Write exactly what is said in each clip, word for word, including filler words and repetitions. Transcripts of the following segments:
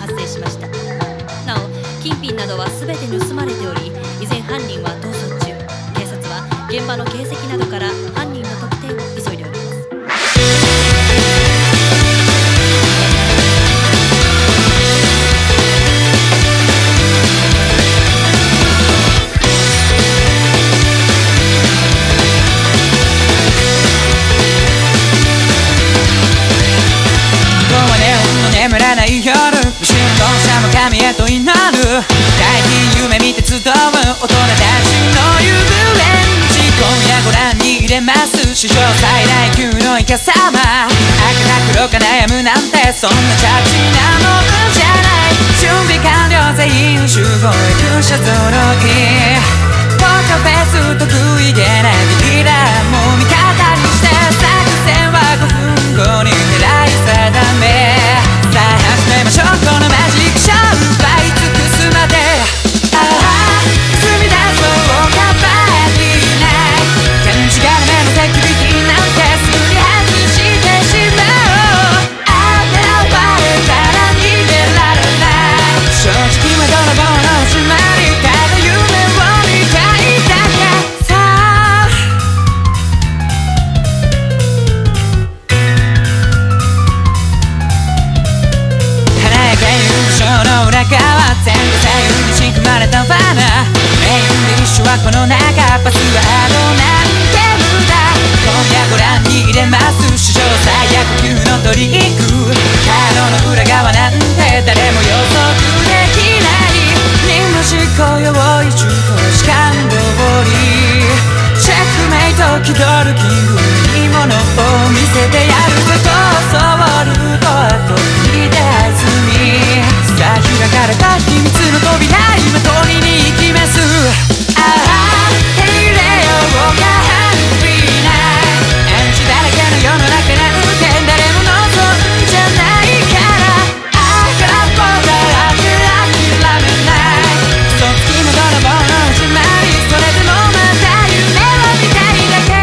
発生しました。なお、金品などは全て盗まれており、依然犯人は逃走中。警察は現場の形跡などから犯人の特定を急いでおります。神へと祈る大金夢見て集う大人たちの夕暮れ道、今夜ご覧に入れます。史上最大級のイカサマ、赤か黒か悩むなんてそんなチャッチなものじゃない。準備完了、全員集合、勇者ぞろい、ポーカーフェイス得意げなリーダーも味方にして、作戦はごふんごに狙い定め、さあ始めましょうこのマジックショー。全部左右に仕組まれた罠、メインディッシュはこの中、パスワードなんて無駄。今夜ご覧に入れます、史上最悪級のトリック。カードの裏側なんて誰も予測できない、任務執行用意中と時間通り、チェックメイト気取る気分にものを見せてやることを、そうルートはと聞いて弾み、開かれた秘密の扉、今取りに行きます。ああ、手入れようかハッピーな暗示だらけの世の中なんて誰も望んじゃないから、ああからっぽだらけ諦めない、嘘つきの泥棒の始まり、それでもまた夢を見たいだけ。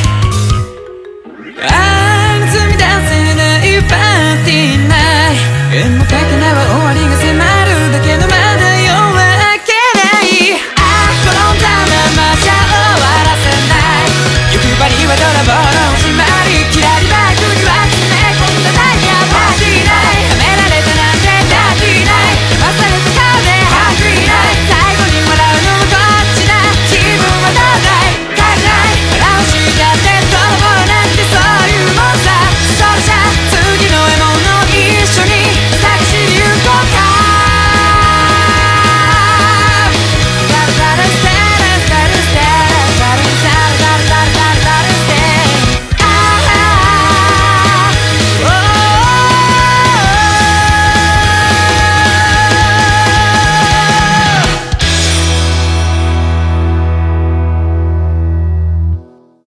う。